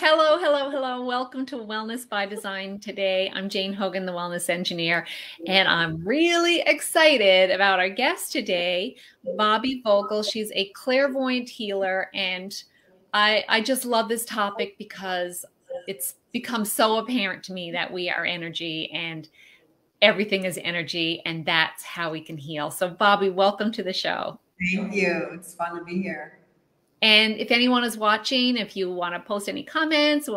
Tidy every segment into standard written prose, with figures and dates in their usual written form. Hello, hello, hello. Welcome to Wellness by Design today. I'm Jane Hogan, the Wellness Engineer, and I'm really excited about our guest today, Bobbi Vogel. She's a clairvoyant healer, and I just love this topic because it's become so apparent to me that we are energy and everything is energy, and that's how we can heal. So Bobbi, welcome to the show. Thank you. It's fun to be here. And if anyone is watching, if you want to post any comments,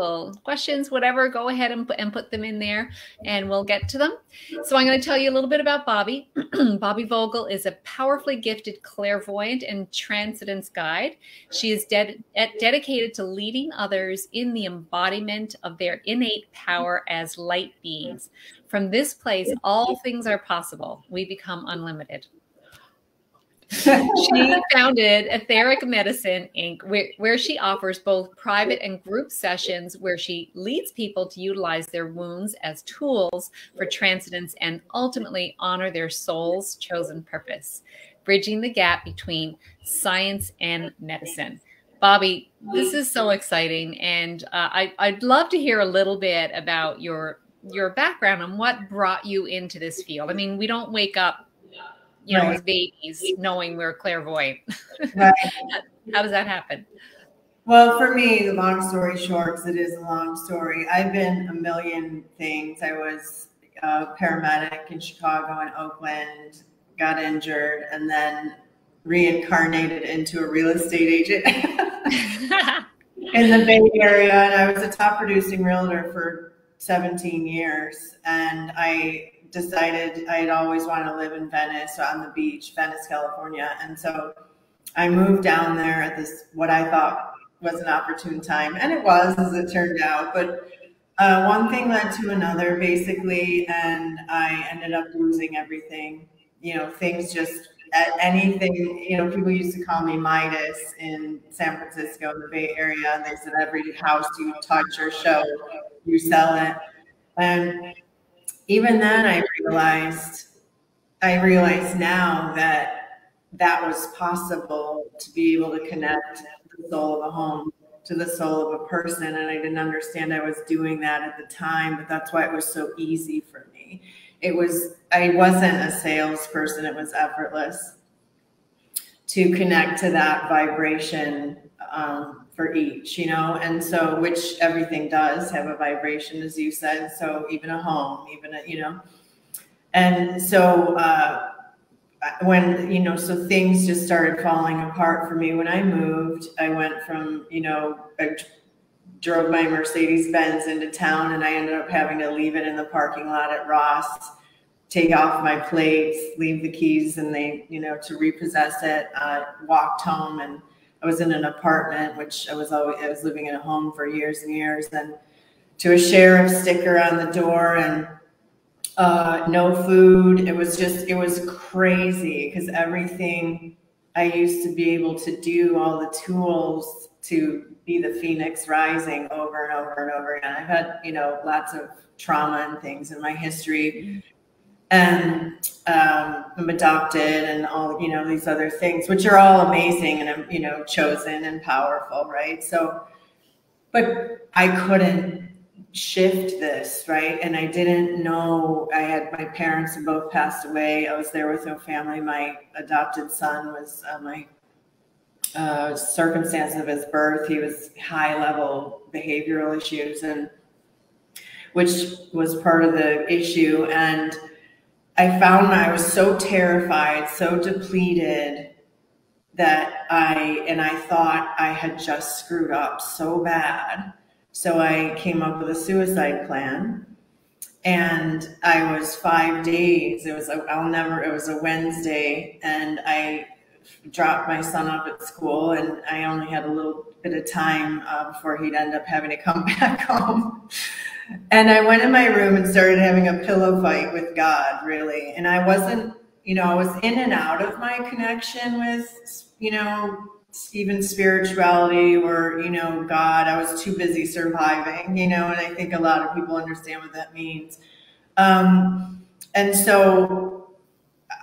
questions, whatever, go ahead and put them in there and we'll get to them. So I'm going to tell you a little bit about Bobbi. Bobbi Vogel is a powerfully gifted clairvoyant and transcendence guide. She is dedicated to leading others in the embodiment of their innate power as light beings. From this place, all things are possible. We become unlimited. She founded Etheric Medicine, Inc., where she offers both private and group sessions where she leads people to utilize their wounds as tools for transcendence and ultimately honor their soul's chosen purpose, bridging the gap between science and medicine. Bobbi, this is so exciting, and I'd love to hear a little bit about your background and what brought you into this field. I mean, we don't wake up, you know, as babies, knowing we're clairvoyant. Right. How does that happen? Well, for me, the long story short, because it is a long story, I've been a million things. I was a paramedic in Chicago and Oakland, got injured, and then reincarnated into a real estate agent in the Bay Area. And I was a top producing realtor for 17 years. And I decided I had always wanted to live in Venice, on the beach, Venice, California. And so I moved down there at this, what I thought was an opportune time. And it was, as it turned out, but one thing led to another basically. And I ended up losing everything, you know, things just at anything, you know, people used to call me Midas in San Francisco, the Bay Area. And they said, every house you touch or show, you sell it. And even then I realized now that was possible, to be able to connect the soul of a home to the soul of a person. And I didn't understand I was doing that at the time, but that's why it was so easy for me. It was, I wasn't a salesperson. It was effortless to connect to that vibration for each, you know. And so, which everything does have a vibration, as you said, so even a home, even a, you know. And so when, you know, so things just started falling apart for me when I moved. I went from, you know, I drove my Mercedes-Benz into town and I ended up having to leave it in the parking lot at Ross, take off my plates, leave the keys, and they, you know, to repossess it. Walked home, and I was in an apartment, which I was living in a home for years and years, and to a sheriff sticker on the door, and no food. It was just, it was crazy, because everything I used to be able to do, all the tools to be the phoenix rising over and over and over again. I've had, you know, lots of trauma and things in my history. And I'm adopted and all, you know, these other things, which are all amazing, and I'm, you know, chosen and powerful, right? So, but I couldn't shift this, right? And I didn't know, I had my parents who both passed away. I was there with no family. My adopted son was my circumstance of his birth. He was high level behavioral issues, and which was part of the issue. And I found I was so terrified, so depleted, that I thought I had just screwed up so bad. So I came up with a suicide plan, and I was 5 days. It was a Wednesday, and I dropped my son off at school, and I only had a little bit of time before he'd end up having to come back home. And I went in my room and started having a pillow fight with God, really. And I wasn't, you know, I was in and out of my connection with, you know, even spirituality or, you know, God. I was too busy surviving, you know, and I think a lot of people understand what that means. And so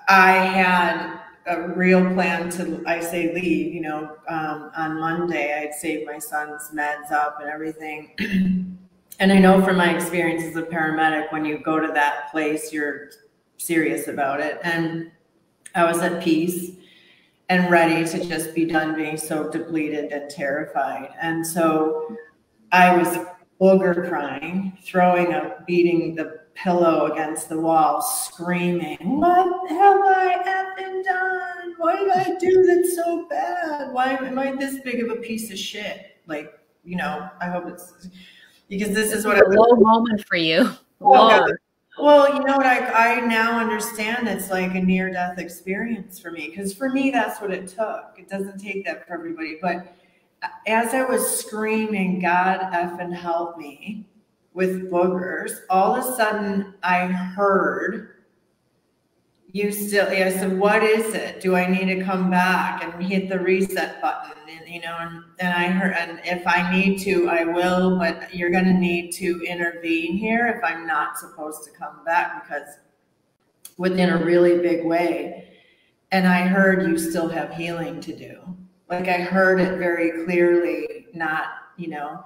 I had a real plan to, I say leave, you know, on Monday I'd saved my son's meds up and everything. And I know from my experience as a paramedic, when you go to that place, you're serious about it. And I was at peace and ready to just be done being so depleted and terrified. And so I was booger crying, throwing up, beating the pillow against the wall, screaming, what have I effing done? Why did I do that so bad? Why am I this big of a piece of shit? Like, you know, I hope it's, because this is what a low moment for you. Oh, well, you know what, I now understand it's like a near-death experience for me, because for me, that's what it took. It doesn't take that for everybody. But as I was screaming, God effing help me with boogers, all of a sudden I heard, you still, I said, what is it? Do I need to come back and hit the reset button? And, you know, and I heard, and if I need to, I will, but you're going to need to intervene here if I'm not supposed to come back, because within a really big way. And I heard, you still have healing to do. Like, I heard it very clearly, not, you know,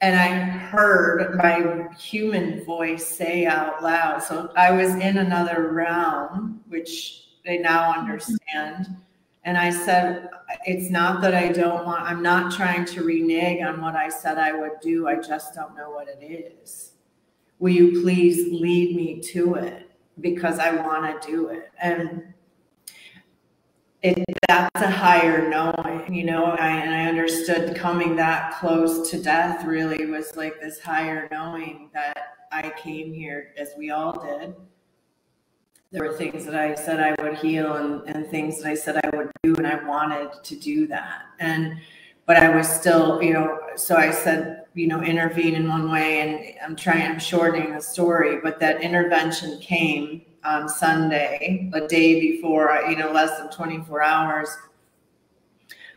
and I heard my human voice say out loud. So I was in another realm, which I now understand. And I said, it's not that I don't want, I'm not trying to renege on what I said I would do. I just don't know what it is. Will you please lead me to it? Because I want to do it. And that's a higher knowing, you know, and I understood coming that close to death really was like this higher knowing that I came here, as we all did. There were things that I said I would heal and things that I said I would do, and I wanted to do that. And, but I was still, you know, so I said, you know, intervene in one way, and I'm shortening the story, but that intervention came on Sunday, a day before, you know, less than 24 hours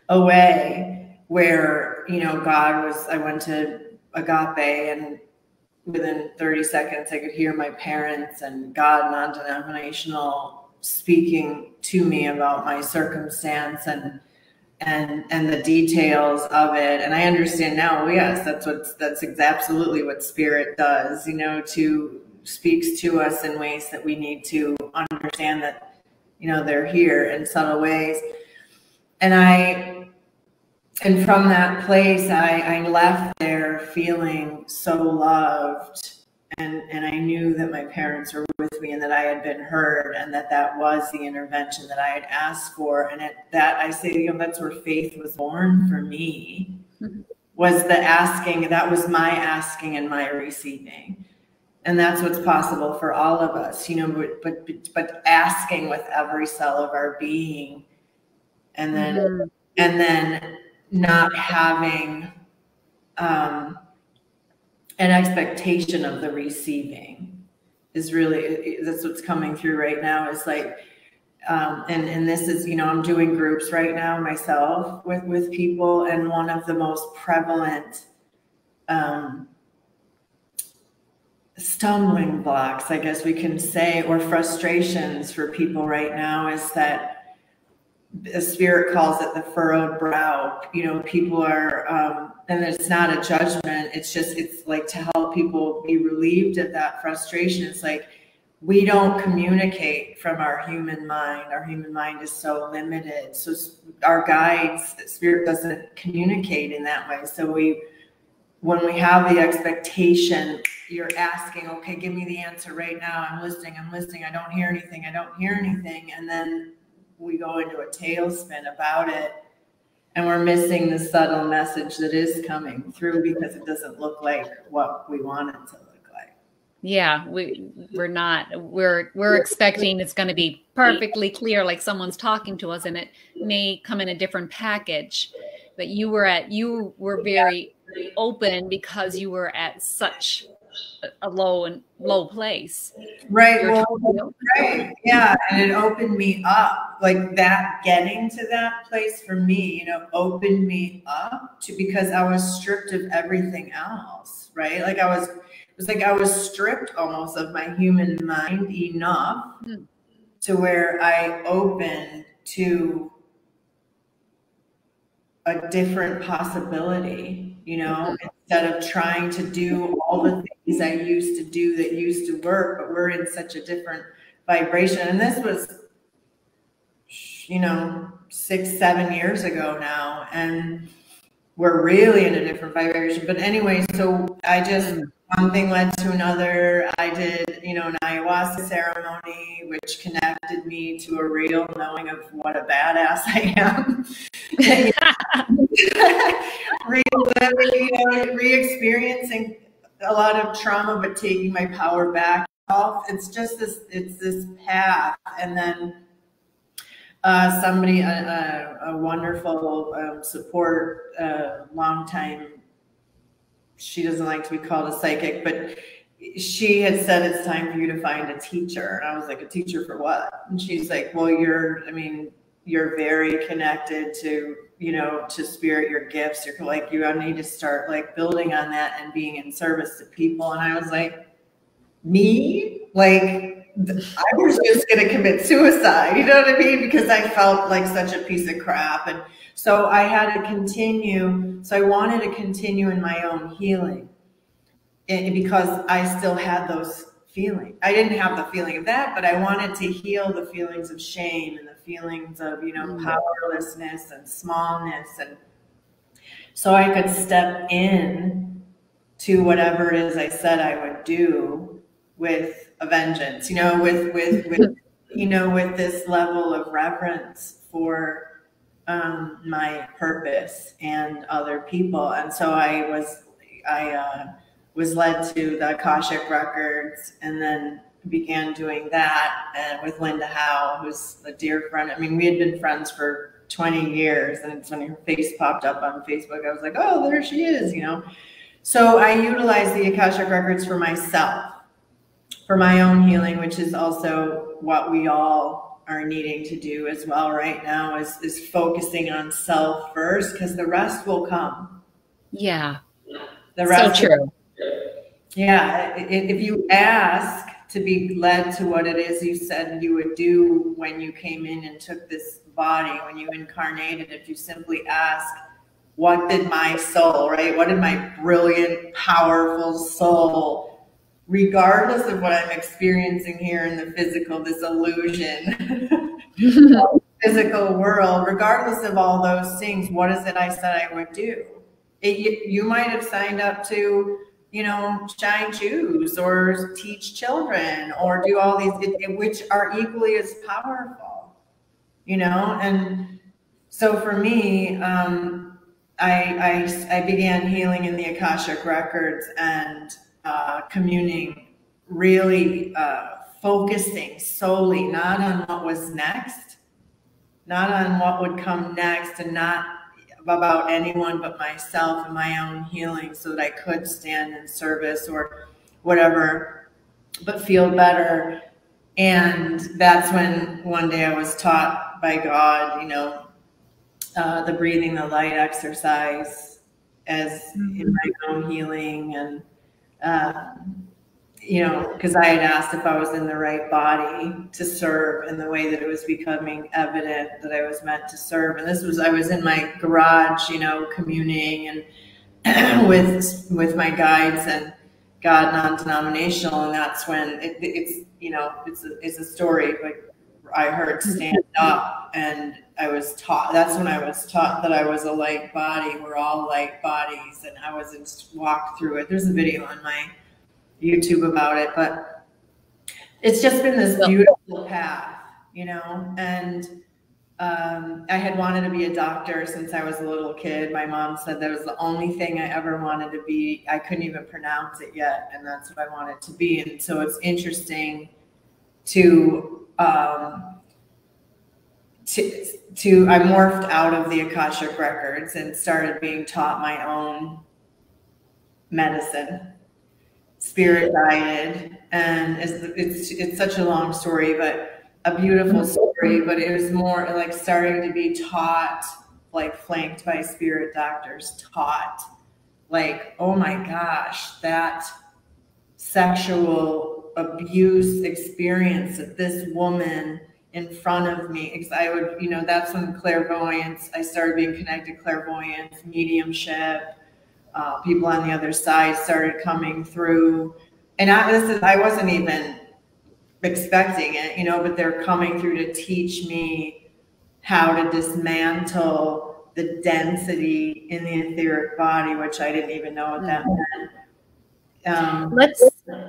away, where, you know, God was, I went to Agape, and within 30 seconds I could hear my parents and God non-denominational speaking to me about my circumstance and the details of it. And I understand now, well, yes, that's absolutely what spirit does, you know, to speaks to us in ways that we need to understand that, you know, they're here in subtle ways. And and from that place, I left there feeling so loved. And I knew that my parents were with me, and that I had been heard, and that that was the intervention that I had asked for. And at that, I say, you know, that's where faith was born for me, was the asking. That was my asking and my receiving. And that's what's possible for all of us, you know, but asking with every cell of our being, and then, and then not having an expectation of the receiving is really, that's what's coming through right now, is like, and this is, you know, I'm doing groups right now myself with people, and one of the most prevalent stumbling blocks, I guess we can say, or frustrations for people right now, is that the spirit calls it the furrowed brow. You know, people are, and it's not a judgment. It's just, it's like to help people be relieved of that frustration. It's like, we don't communicate from our human mind. Our human mind is so limited. So our guides, spirit doesn't communicate in that way. So we, when we have the expectation, you're asking, okay, give me the answer right now. I'm listening. I don't hear anything. And then we go into a tailspin about it, and we're missing the subtle message that is coming through, because it doesn't look like what we want it to look like. Yeah, we're expecting it's going to be perfectly clear, like someone's talking to us, and it may come in a different package. But you were very open, because you were at such a low place, right? Well, right, yeah. And it opened me up, like that, getting to that place for me, you know, opened me up to, because I was stripped of everything else, right? Like I was stripped almost of my human mind enough to where I opened to a different possibility, you know, instead of trying to do all the things I used to do that used to work, but we're in such a different vibration. And this was, you know, 6-7 years ago now, and we're really in a different vibration. But anyway, so I just, one thing led to another. I did, you know, an ayahuasca ceremony, which connected me to a real knowing of what a badass I am. Re-experiencing a lot of trauma, but taking my power back. It's just this, it's this path. And then somebody, a wonderful support, longtime, she doesn't like to be called a psychic, but she had said, it's time for you to find a teacher. And I was like, a teacher for what? And she's like, well, you're, I mean, you're very connected to, you know, to spirit, your gifts. You're like, you need to start like building on that and being in service to people. And I was like, me? Like, I was just going to commit suicide, you know what I mean? Because I felt like such a piece of crap. And so I had to continue. So I wanted to continue in my own healing, and because I still had those feelings. I didn't have the feeling of that, but I wanted to heal the feelings of shame and the feelings of, you know, powerlessness and smallness. And so I could step in to whatever it is I said I would do with a vengeance, you know, with you know, with this level of reverence for my purpose and other people. And so I was led to the Akashic Records, and then began doing that, and with Linda Howe, who's a dear friend. I mean, we had been friends for 20 years, and it's when her face popped up on Facebook, I was like, oh, there she is, you know. So I utilized the Akashic Records for myself, for my own healing, which is also what we all are needing to do as well right now, is focusing on self first, because the rest will come. Yeah. The rest. So true. Yeah. If you ask to be led to what it is you said you would do when you came in and took this body, when you incarnated, if you simply ask, what did my soul, right? What did my brilliant, powerful soul, regardless of what I'm experiencing here in the physical, this illusion, physical world, regardless of all those things, what is it I said I would do? You might have signed up to, you know, shine shoes or teach children or do all these, which are equally as powerful, you know? And so for me, I began healing in the Akashic Records, and communing, really focusing solely not on what was next, not on what would come next, and not about anyone but myself and my own healing, so that I could stand in service or whatever, but feel better. And that's when one day I was taught by God, you know, the breathing the light exercise as in my own healing. And you know, because I had asked if I was in the right body to serve in the way that it was becoming evident that I was meant to serve. And this was, I was in my garage, you know, communing and with my guides and God, non-denominational. And that's when it's, you know, it's a story, but I heard stand up, and I was taught, that's when I was taught that I was a light body. We're all light bodies. And I was walked through it. There's a video on my YouTube about it, but it's just been this beautiful path, you know? And I had wanted to be a doctor since I was a little kid. My mom said that was the only thing I ever wanted to be. I couldn't even pronounce it yet. And that's what I wanted to be. And so it's interesting to I morphed out of the Akashic Records and started being taught my own medicine, spirit guided. And it's such a long story, but a beautiful story. But it was more like starting to be taught, like flanked by spirit doctors, taught like, oh my gosh, that sexual abuse experience that this woman in front of me, because I would, you know, that's when clairvoyance, I started being connected to clairvoyance, mediumship, people on the other side started coming through. And I wasn't even expecting it, you know, but they're coming through to teach me how to dismantle the density in the etheric body, which I didn't even know what that meant.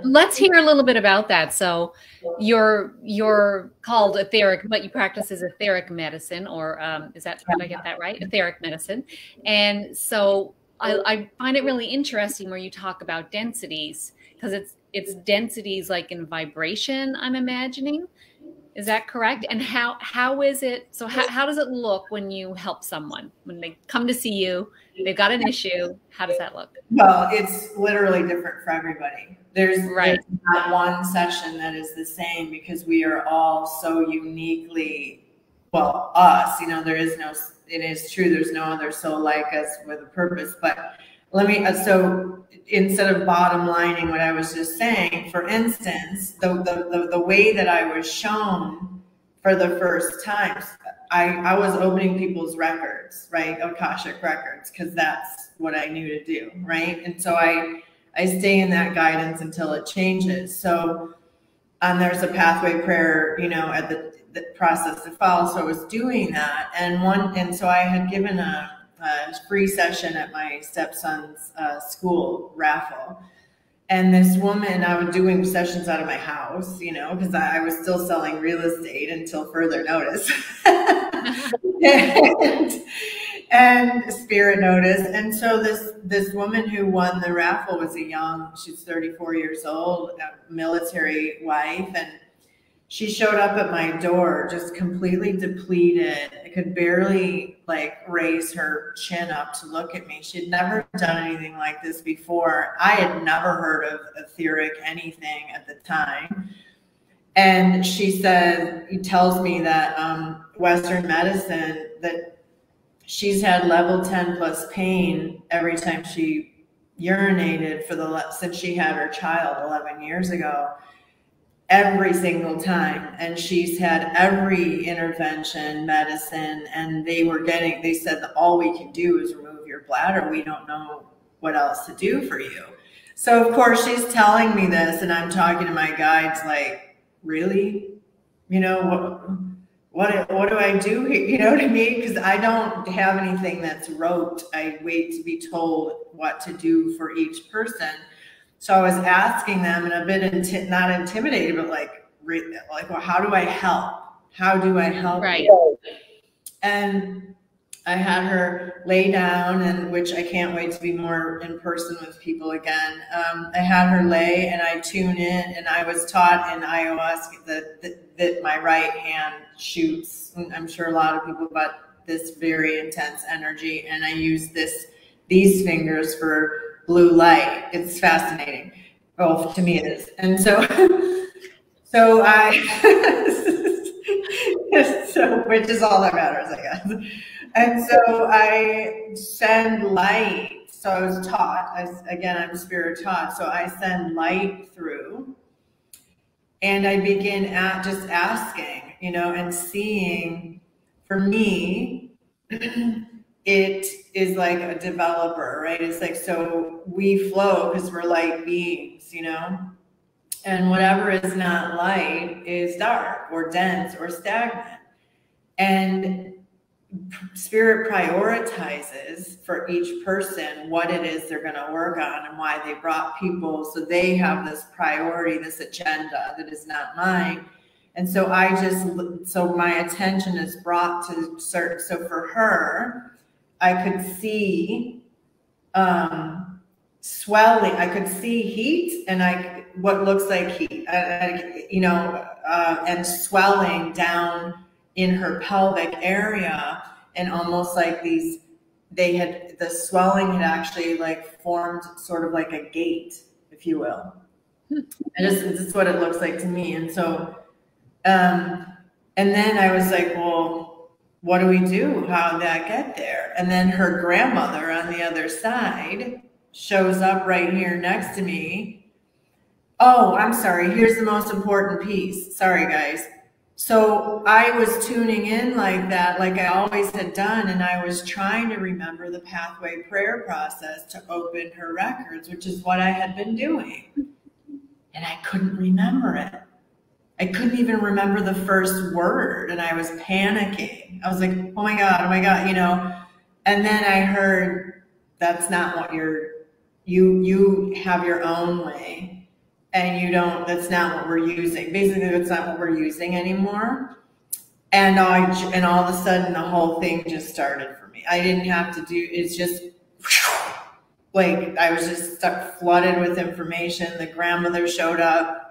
Let's hear a little bit about that. So you're called etheric, but you practice as etheric medicine, or is that, did I get that right? Etheric medicine. And so I find it really interesting where you talk about densities, because it's densities like in vibration, I'm imagining. Is that correct? And how is it? So how does it look when you help someone, when they come to see you, they've got an issue? How does that look? Well, it's literally different for everybody. There's not one session that is the same, because we are all so uniquely, well, us, you know, there is no, it is true, there's no other soul like us with a purpose. But let me, so instead of bottom lining what I was just saying, for instance, the way that I was shown for the first time, I was opening people's records, right? Akashic records, because that's what I knew to do, right? And so I stay in that guidance until it changes. So there's a pathway prayer, you know, at the process to follow. So I was doing that, and so I had given a free session at my stepson's school raffle. And this woman, I was doing sessions out of my house, you know, because I was still selling real estate until further notice. and spirit notice. And so this woman who won the raffle was she's 34 years old, a military wife. And she showed up at my door, just completely depleted. I could barely like raise her chin up to look at me. She had never done anything like this before. I had never heard of etheric anything at the time. And she said, he tells me that Western medicine, that she's had level 10 plus pain every time she urinated since she had her child 11 years ago. Every single time. And she's had every intervention, medicine, and they said that all we can do is remove your bladder. We don't know what else to do for you. So of course she's telling me this, and I'm talking to my guides like, really? You know, what do I do here? You know what I mean? Because I don't have anything that's rote. I wait to be told what to do for each person. So I was asking them, and a bit not intimidated, but like, well, how do I help? How do I help? Right. And I had her lay down, and which I can't wait to be more in person with people again. I had her lay, and I tune in, and I was taught in ayahuasca that my right hand shoots. And I'm sure a lot of people got this very intense energy, and I use these fingers for blue light. It's fascinating. Well, to me it is. And so I, which is all that matters, I guess. And so I send light. So I was taught, again, I'm spirit taught. So I send light through, and I begin at just asking, you know, and seeing. For me, it is like a developer, right? It's like, so we flow because we're light beings, you know, and whatever is not light is dark or dense or stagnant. And spirit prioritizes for each person what it is they're going to work on and why they brought people. So they have this priority, this agenda that is not mine. And so so my attention is brought to certain, so for her, I could see swelling. I could see heat, and what looks like heat, you know, and swelling down in her pelvic area, and almost like the swelling had actually like formed sort of like a gate, if you will. And this is what it looks like to me. And so, and then I was like, well, what do we do? How did that get there? And then her grandmother on the other side shows up right here next to me. Oh, I'm sorry. Here's the most important piece. Sorry, guys. So I was tuning in like that, like I always had done, and I was trying to remember the pathway prayer process to open her records, which is what I had been doing. And I couldn't remember it. I couldn't even remember the first word, and I was panicking. I was like, oh my God, you know. And then I heard, that's not what you have your own way, and you don't, that's not what we're using. Basically, that's not what we're using anymore. And all of a sudden, the whole thing just started for me. I didn't have to do, it's just, like, I was just stuck, flooded with information. The grandmother showed up.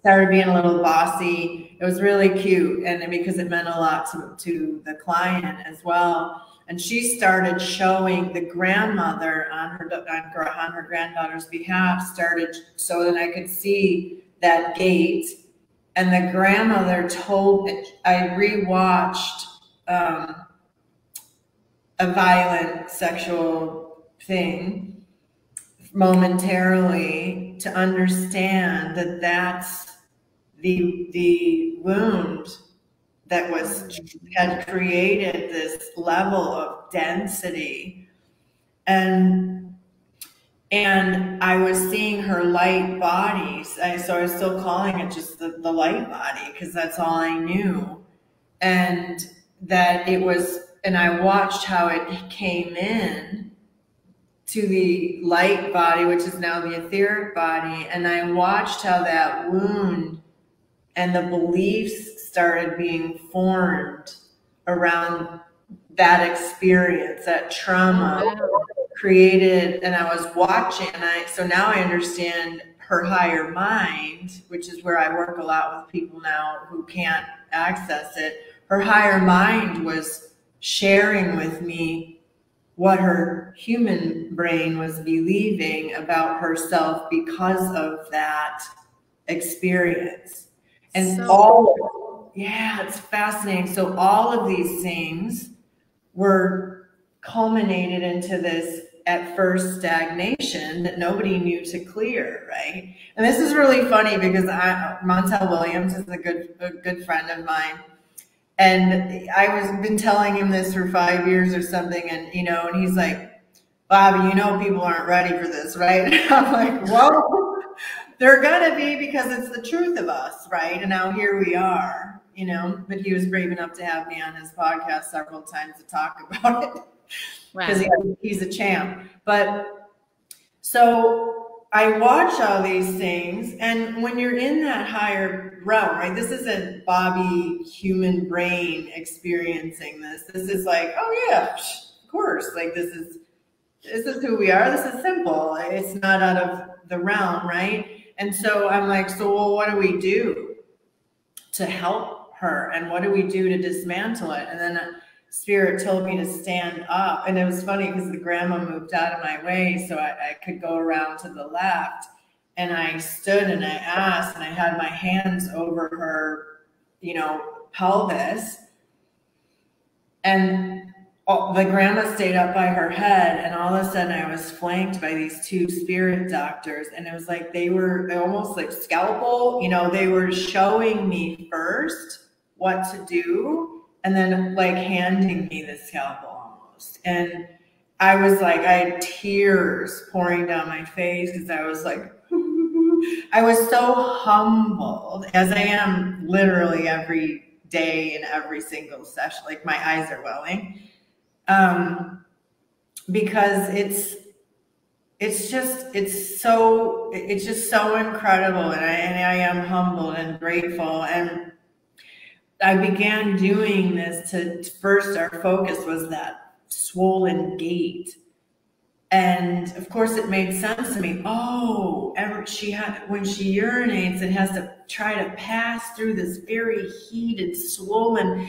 Started being a little bossy. It was really cute, and because it meant a lot to the client as well. And she started showing the grandmother on her granddaughter's behalf, so that I could see that gate. And the grandmother told me, I rewatched a violent sexual thing momentarily to understand that that's the wound that had created this level of density. And I was seeing her light bodies. So I was still calling it just the light body, because that's all I knew. And I watched how it came in to the light body, which is now the etheric body. And I watched how that wound and the beliefs started being formed around that experience, that trauma created. And I was watching, so now I understand her higher mind, which is where I work a lot with people now who can't access it. Her higher mind was sharing with me what her human brain was believing about herself because of that experience. And it's fascinating. So all of these things were culminated into this at first stagnation that nobody knew to clear, right? And this is really funny because Montel Williams is a good friend of mine. And I was been telling him this for 5 years or something, and you know, and he's like, Bobbi, you know people aren't ready for this, right? And I'm like, well, they're gonna be, because it's the truth of us, right? And now here we are, you know. But he was brave enough to have me on his podcast several times to talk about it, because wow. He's a champ. But so I watch all these things, and when you're in that higher realm, right? This isn't Bobbi human brain experiencing this. This is like, oh yeah, of course. Like this is who we are. This is simple. It's not out of the realm, right? And so I'm like, so well, what do we do to help her? And what do we do to dismantle it? And then Spirit told me to stand up. And it was funny because the grandma moved out of my way, so I could go around to the left. And I stood and I asked, and I had my hands over her, you know, pelvis. And the grandma stayed up by her head, and all of a sudden I was flanked by these two spirit doctors, and it was like they were almost like scalpel, you know, they were showing me first what to do, and then like handing me the scalpel almost. And I was like, I had tears pouring down my face because I was like, I was so humbled, as I am literally every day in every single session, like my eyes are welling. Because it's just so incredible. And I am humbled and grateful. And I began doing this first our focus was that swollen gate. And of course it made sense to me. Oh, when she urinates, it has to try to pass through this very heated, swollen,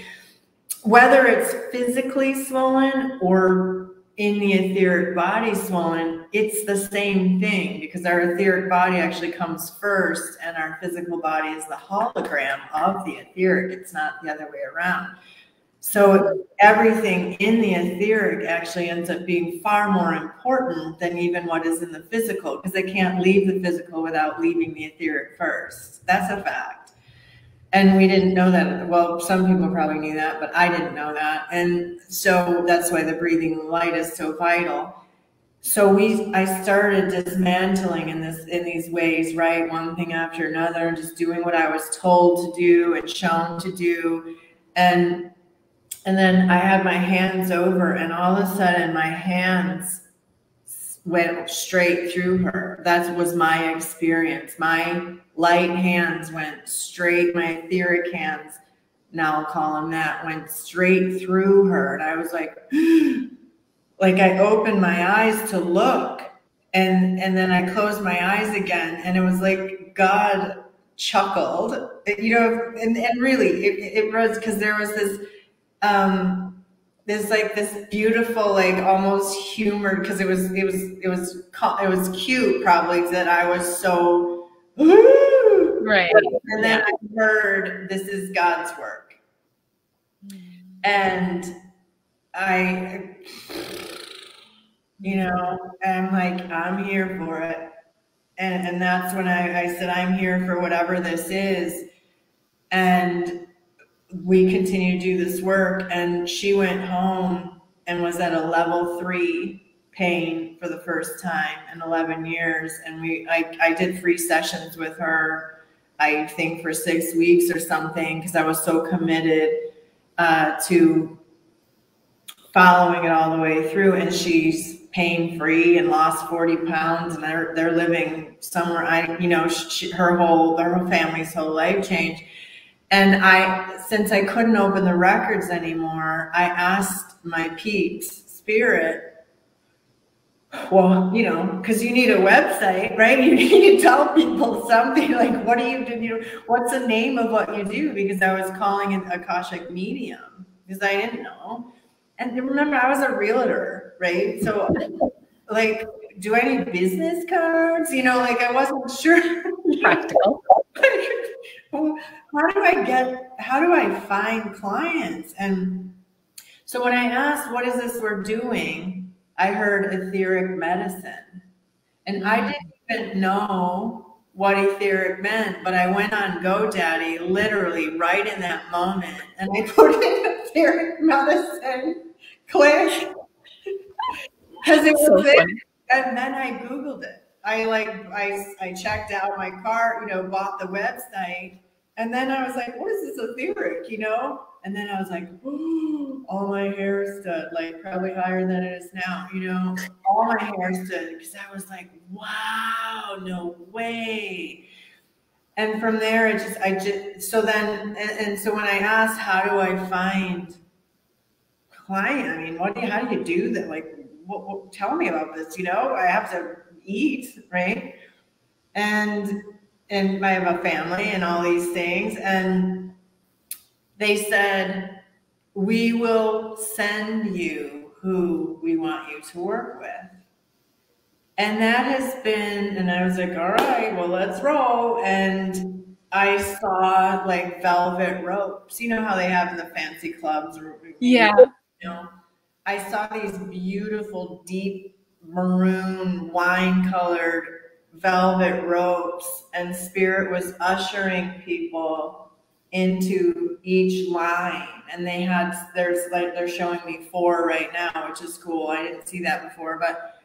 whether it's physically swollen or in the etheric body swollen, it's the same thing, because our etheric body actually comes first and our physical body is the hologram of the etheric. It's not the other way around. So everything in the etheric actually ends up being far more important than even what is in the physical, because they can't leave the physical without leaving the etheric first. That's a fact. And we didn't know that. Well, some people probably knew that, but I didn't know that. And so that's why the breathing light is so vital. So I started dismantling in these ways, right? One thing after another, just doing what I was told to do and shown to do. And then I had my hands over, and all of a sudden my hands went straight through her. That was my experience. My light hands went straight, my etheric hands, now I'll call them that, went straight through her. And I was like, like I opened my eyes to look, and then I closed my eyes again, and it was like God chuckled, you know, and really it was, because there was this beautiful, like almost humor, because it was cute probably that I was so ooh, right. And then I heard, this is God's work, and I, you know, I'm like, I'm here for it. And that's when I said, I'm here for whatever this is. And we continue to do this work. And she went home and was at a level 3 pain for the first time in 11 years. And I did free sessions with her, I think for 6 weeks or something, because I was so committed to following it all the way through, and she's pain-free and lost 40 pounds, and they're living somewhere. You know, her family's whole life changed. And since I couldn't open the records anymore, I asked my peeps, spirit, well, you know, because you need a website, right? You need to tell people something, like, what do you do? You know, what's the name of what you do? Because I was calling it Akashic Medium, because I didn't know. And remember, I was a realtor, right? So, like, do I need business cards? You know, like, I wasn't sure. Practical. How do I find clients? And so when I asked, what is this we're doing? I heard etheric medicine. And I didn't even know what etheric meant, but I went on GoDaddy literally right in that moment. And I put in etheric medicine. Click, because it was there, and then I Googled it. I checked out my cart, you know, bought the website, and then I was like, what is this etheric, you know? And then I was like, ooh, all my hair stood, like probably higher than it is now, you know. All my hair stood, because I was like, wow, no way. And from there, so when I asked, how do I find client, I mean, how do you do that? Like, what, tell me about this, you know, I have to eat, right? And I have a family and all these things. And they said, we will send you who we want you to work with. And that has been, and I was like, all right, well, let's roll. And I saw like velvet ropes, you know how they have in the fancy clubs. Yeah. You know, I saw these beautiful, deep maroon, wine-colored velvet ropes, and Spirit was ushering people into each line. And they had, they're showing me 4 right now, which is cool. I didn't see that before, but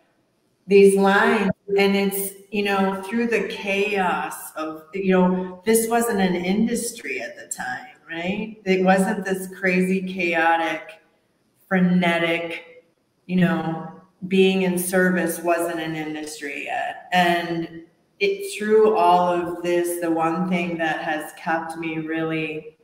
these lines, and it's, you know, through the chaos of, you know, this wasn't an industry at the time, right? It wasn't this crazy, chaotic, frenetic, you know, being in service wasn't an industry yet. And it, through all of this, the one thing that has kept me really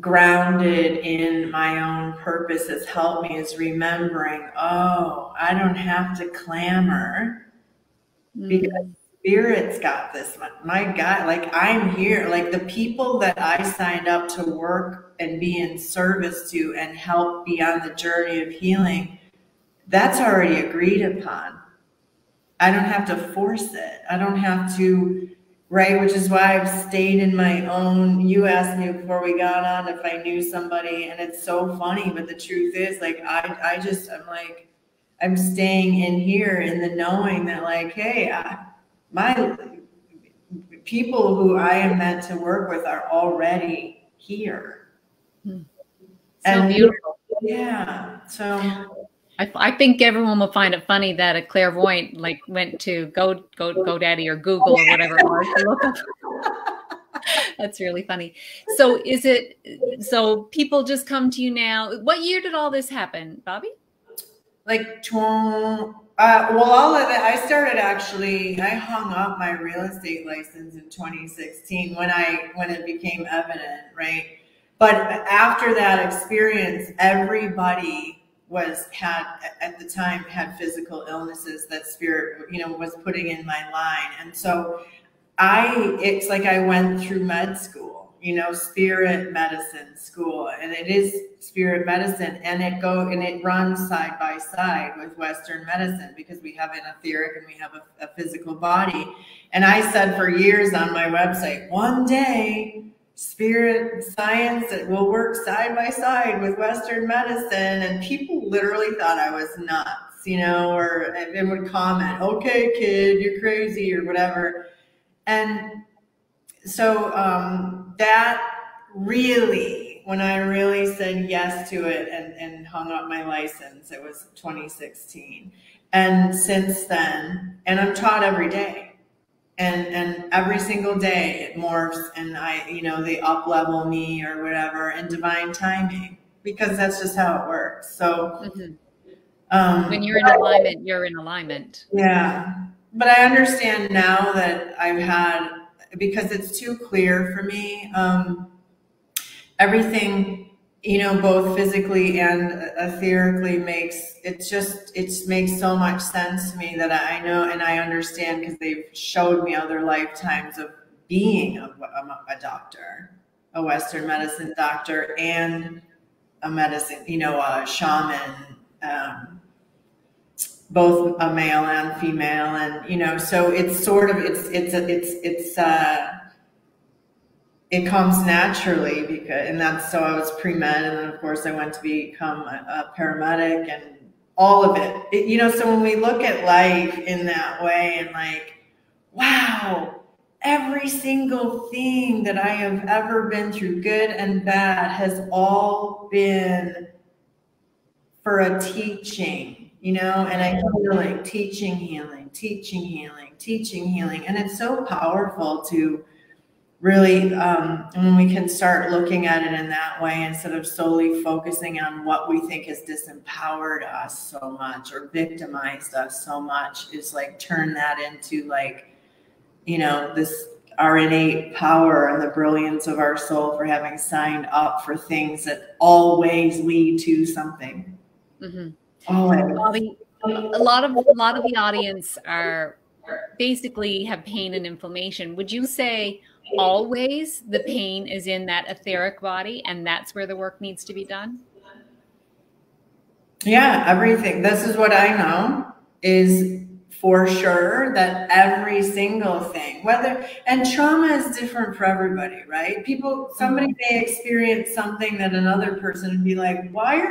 grounded in my own purpose has helped me is remembering, oh, I don't have to clamor, because Spirit's got this one. My God, like, I'm here. Like, the people that I signed up to work and be in service to and help be on the journey of healing, that's already agreed upon. I don't have to force it. I don't have to, right? Which is why I've stayed in my own. You asked me before we got on if I knew somebody, and it's so funny, but the truth is, like, I'm like, I'm staying in here in the knowing that, like, hey, my people who I am meant to work with are already here. So and beautiful. Yeah. So I think everyone will find it funny that a clairvoyant like went to GoDaddy or Google or whatever it was. That's really funny. So is it, so people just come to you now. What year did all this happen, Bobbi? Like, well, all of it, I started actually, I hung up my real estate license in 2016 when it became evident, right? But after that experience, everybody was, at the time, had physical illnesses that spirit, you know, was putting in my line. And so it's like I went through med school, you know, spirit medicine school, and it is spirit medicine, and it runs side by side with Western medicine, because we have an etheric and we have a physical body. And I said for years on my website, one day spirit science that will work side by side with Western medicine, and people literally thought I was nuts, you know, or and would comment, "Okay, kid, you're crazy," or whatever. And so that really, when I really said yes to it and hung up my license, it was 2016. And since then, and I'm taught every day, and every single day it morphs, and I, you know, they up level me or whatever, and divine timing, because that's just how it works. So when you're in alignment, you're in alignment. Yeah. But I understand now that I've had, because it's too clear for me, everything, you know, both physically and etherically makes, it makes so much sense to me that I know and I understand, because they've showed me other lifetimes of being a doctor, a Western medicine doctor and a medicine, you know, a shaman, both a male and female, and you know, so it's sort of it comes naturally, because that's, so I was pre-med, and then of course I went to become a paramedic, and all of it, you know. So when we look at life in that way, and like, wow, every single thing that I have ever been through, good and bad, has all been for a teaching. You know, and I feel like teaching, healing, teaching, healing, teaching, healing. And it's so powerful to really, when we can start looking at it in that way, instead of solely focusing on what we think has disempowered us so much or victimized us so much, is like turn that into like, you know, this, our innate power and the brilliance of our soul for having signed up for things that always lead to something. Mm-hmm. Bobbi, a lot of the audience are basically have pain and inflammation. Would you say always the pain is in that etheric body, and that's where the work needs to be done? Yeah, everything. This is what I know is for sure, that every single thing, whether, and trauma is different for everybody, right? People, somebody may experience something that another person would be like, why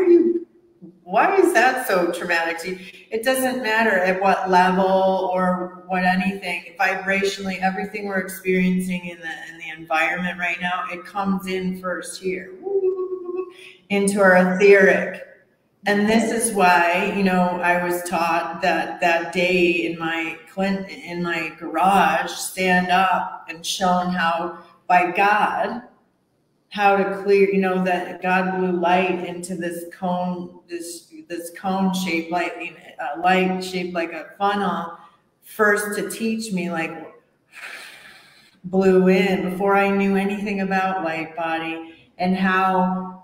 is that so traumatic to you? It doesn't matter at what level or what anything, vibrationally, everything we're experiencing in the environment right now, it comes in first here, into our etheric. And this is why, you know, I was taught that day in my garage, stand up and shown how by God, how to clear, you know, that God blew light into this cone, this cone shaped light shaped like a funnel, first to teach me, like, blew in before I knew anything about light body, and how,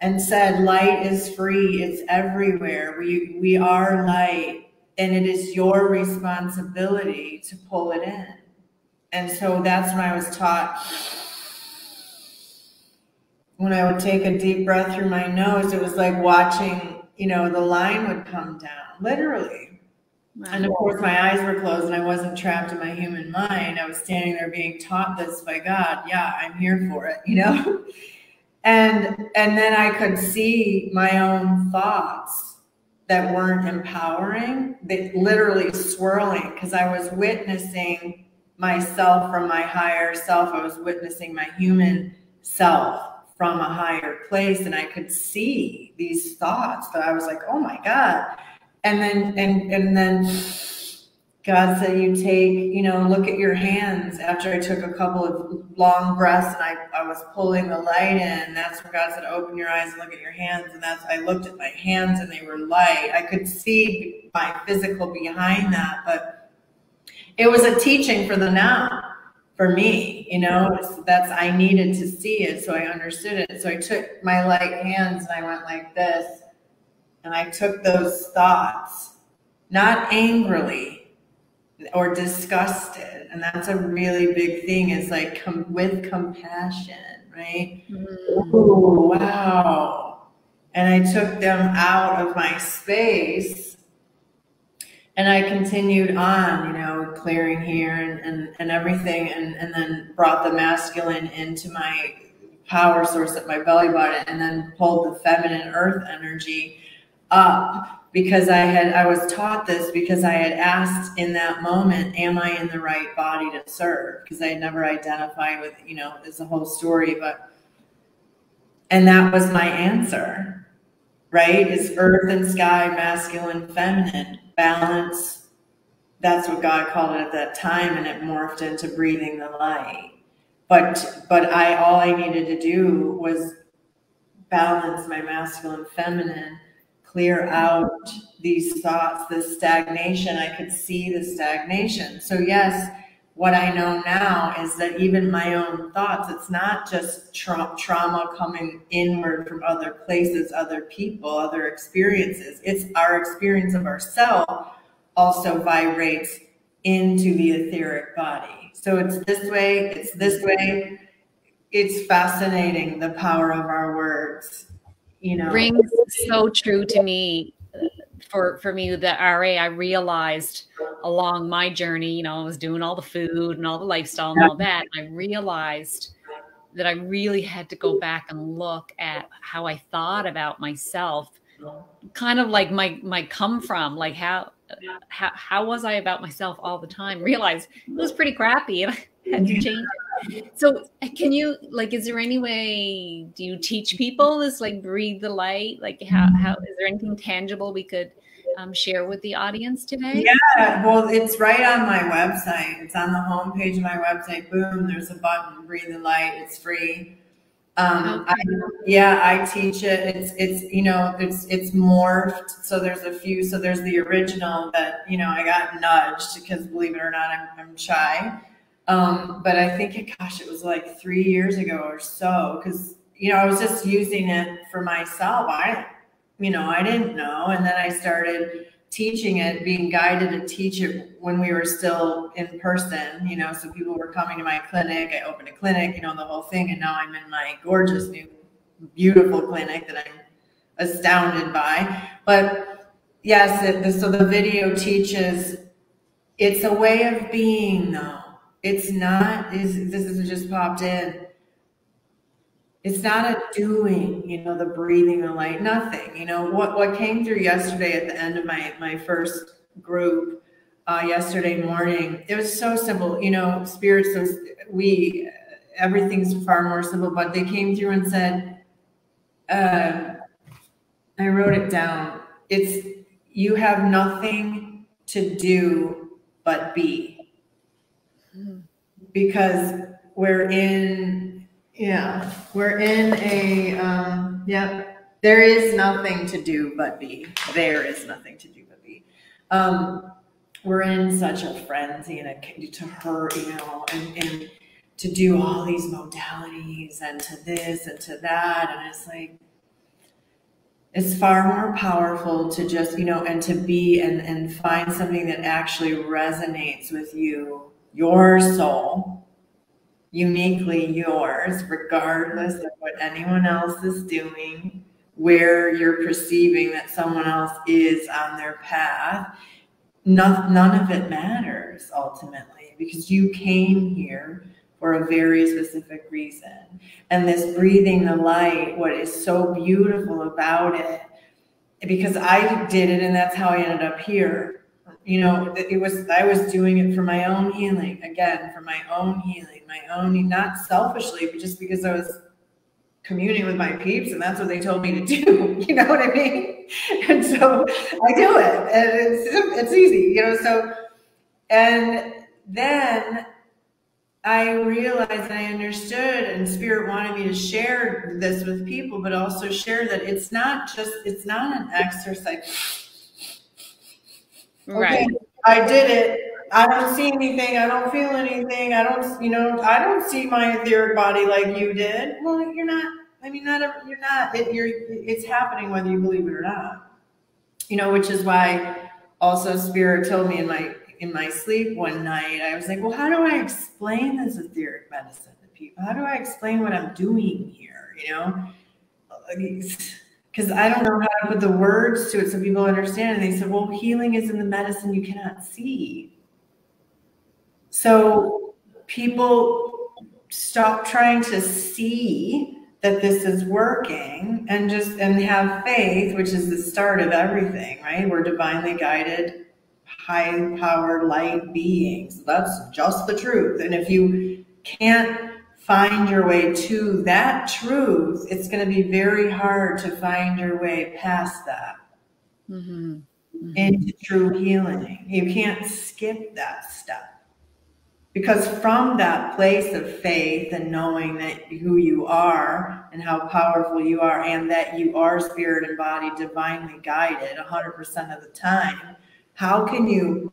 and said, light is free, it's everywhere, we are light, and it is your responsibility to pull it in. And so that's when I was taught, when I would take a deep breath through my nose, it was like watching, you know, the line would come down, literally. Wow. And of course my eyes were closed and I wasn't trapped in my human mind. I was standing there being taught this by God. Yeah, I'm here for it, you know? And then I could see my own thoughts that weren't empowering, that literally swirling, because I was witnessing myself from my higher self. I was witnessing my human self from a higher place, and I could see these thoughts that I was like, oh my God. And then, and then God said, you take, you know, look at your hands. After I took a couple of long breaths and I was pulling the light in, that's when God said, open your eyes and look at your hands. And that's, I looked at my hands and they were light. I could see my physical behind that, but it was a teaching for the now. For me, you know, that's, I needed to see it. So I understood it. So I took my light hands and I went like this, and I took those thoughts, not angrily or disgusted. And that's a really big thing, is like with compassion, right? Mm-hmm. Ooh, wow. And I took them out of my space. And I continued on, you know, clearing here and everything, and then brought the masculine into my power source at my belly button, and then pulled the feminine earth energy up, because I was taught this, because I had asked in that moment, am I in the right body to serve? Because I had never identified with, you know, it's a whole story, but, and that was my answer, right? It's earth and sky, masculine, feminine. Balance, that's what God called it at that time, and it morphed into Breathing the Light. But I, all I needed to do was balance my masculine, feminine, clear out these thoughts, this stagnation. I could see the stagnation. So yes, what I know now is that even my own thoughts, it's not just trauma coming inward from other places, other people, other experiences. It's our experience of ourselves also vibrates into the etheric body. So it's this way, it's this way. It's fascinating, the power of our words, you know. Rings so true to me. For me, the RA, I realized along my journey, you know, I was doing all the food and all the lifestyle and all that. And I realized that I really had to go back and look at how I thought about myself, kind of like my come from, like how was I about myself all the time? Realized it was pretty crappy and I had to change it. So can you, like, is there any way, do you teach people this, like, Breathe the Light? Like how is there anything tangible we could share with the audience today? Yeah, well, it's right on my website. It's on the homepage of my website. Boom, there's a button, Breathe the Light. It's free. Okay. I teach it. It's, you know, it's morphed. So there's a few, so there's the original that, you know, I got nudged because, believe it or not, I'm shy. But I think, gosh, it was like 3 years ago or so. 'Cause, you know, I was just using it for myself. I didn't know. And then I started teaching it, being guided to teach it when we were still in person, you know, so people were coming to my clinic. I opened a clinic, you know, the whole thing. And now I'm in my gorgeous new beautiful clinic that I'm astounded by. But yes, so the video teaches, it's a way of being though. It's not, this is just popped in. It's not a doing, you know, the Breathing the Light, nothing. You know, what came through yesterday at the end of my first group yesterday morning, it was so simple. You know, spirits, everything's far more simple, but they came through and said, I wrote it down. It's, you have nothing to do but be. Because there is nothing to do but be. There is nothing to do but be. We're in such a frenzy and to hurt, you know, and to do all these modalities and to this and to that. And it's like, it's far more powerful to just, you know, and to be and find something that actually resonates with you, your soul, uniquely yours, regardless of what anyone else is doing, where you're perceiving that someone else is on their path. None of it matters ultimately, because you came here for a very specific reason. And this Breathing the Light, what is so beautiful about it, because I did it and that's how I ended up here. You know, it was, I was doing it for my own healing, again, for my own healing, my own, not selfishly, but just because I was communing with my peeps and that's what they told me to do. You know what I mean? And so I do it and it's easy, you know? So, and then I realized and I understood, and Spirit wanted me to share this with people, but also share that it's not just, it's not an exercise. Right. Okay, I did it. I don't see anything. I don't feel anything. I don't, you know, I don't see my etheric body like you did. Well, you're not, I mean, not, you're not, it, you're, it's happening whether you believe it or not, you know, which is why also Spirit told me in my sleep one night, I was like, well, how do I explain this etheric medicine to people? How do I explain what I'm doing here? You know, because I don't know how to put the words to it so people understand. And they said, well, healing is in the medicine you cannot see. So people stop trying to see that this is working and just, and have faith, which is the start of everything, right? We're divinely guided, high powered light beings. That's just the truth. And if you can't find your way to that truth, it's going to be very hard to find your way past that into true healing. You can't skip that step, because from that place of faith and knowing that who you are and how powerful you are, and that you are spirit and body divinely guided 100% of the time, how can you,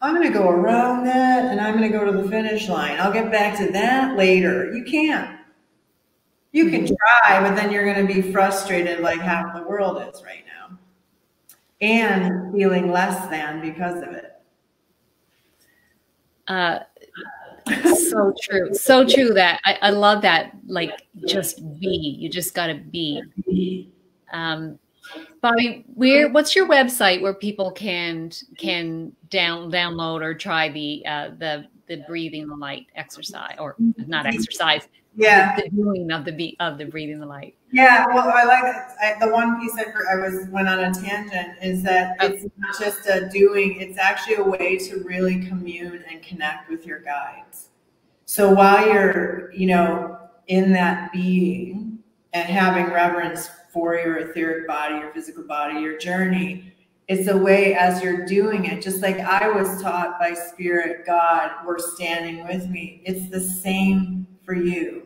I'm going to go around that and I'm going to go to the finish line. I'll get back to that later. You can't. You can try, but then you're going to be frustrated like half the world is right now, and feeling less than because of it. So true. So true. That I love that. Like, just be, you just got to be. Bobbi, what's your website where people can download or try the breathing the light exercise, or not exercise? Yeah, the doing of the breathing the light. Yeah, well, I like that. The one piece I went on a tangent is that it's not just a doing; it's actually a way to really commune and connect with your guides. So while you're, you know, in that being and having reverence for your etheric body, your physical body, your journey, it's a way as you're doing it, just like I was taught by Spirit, God, we're standing with me. It's the same for you.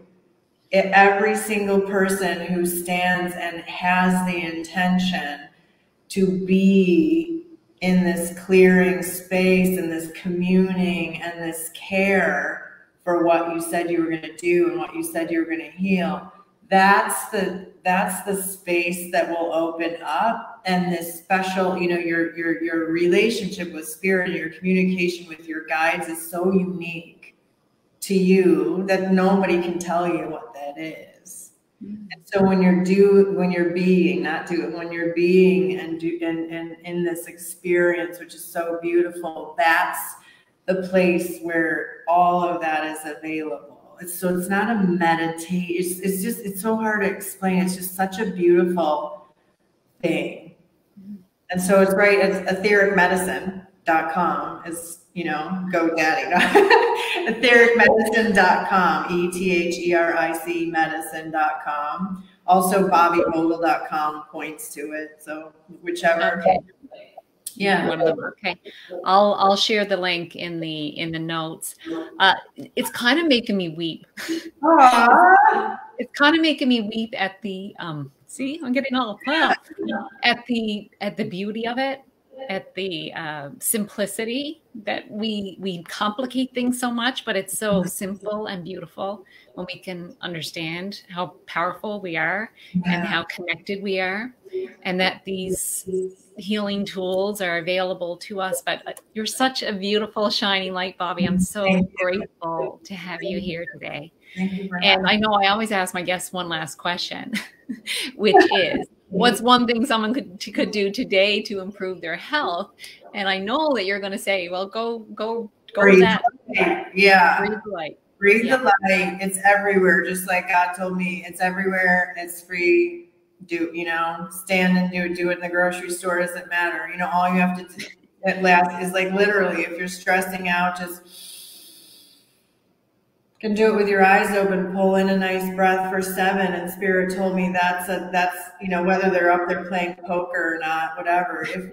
Every single person who stands and has the intention to be in this clearing space and this communing and this care for what you said you were going to do and what you said you were going to heal, that's the space that will open up, and this special, you know, your relationship with Spirit and your communication with your guides is so unique to you that nobody can tell you what that is. And so when you're being and in this experience, which is so beautiful, that's the place where all of that is available. So it's not a meditate. It's just, it's so hard to explain. It's just such a beautiful thing. And so it's right. It's EthericMedicine.com is, you know, go daddy. EthericMedicine.com, E-T-H-E-R-I-C medicine.com. Also BobbiVogel.com points to it. So whichever. Okay. Yeah. One of them. Okay. I'll share the link in the notes. It's kind of making me weep. It's kind of making me weep at the see, I'm getting all up at the beauty of it, at the simplicity that we complicate things so much, but it's so simple and beautiful when we can understand how powerful we are and how connected we are, and that these healing tools are available to us. But you're such a beautiful shining light, Bobbi. I'm so grateful to have you here today. And I know I always ask my guests one last question, which is, what's one thing someone could do today to improve their health? And I know that you're going to say, well, go breathe that. Yeah. Breathe the light. Breathe the light. It's everywhere. Just like God told me, it's everywhere. It's free. Do, you know, stand and do it in the grocery store. Doesn't matter. You know, all you have to do, that lasts is like literally if you're stressing out, just can do it with your eyes open, pull in a nice breath for 7. And Spirit told me that's a, you know, whether they're up there playing poker or not, whatever. If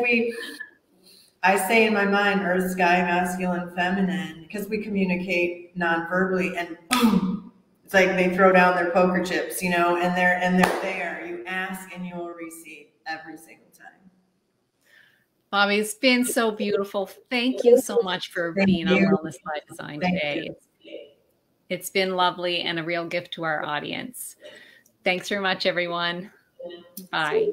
we say, I say in my mind, earth, sky, masculine, feminine, because we communicate non-verbally, and boom, it's like they throw down their poker chips, you know, and they're there. You ask and you will receive every single time. Bobbi, it's been so beautiful. Thank you so much for being on Wellness by Design today. It's been lovely and a real gift to our audience. Thanks very much, everyone. Bye.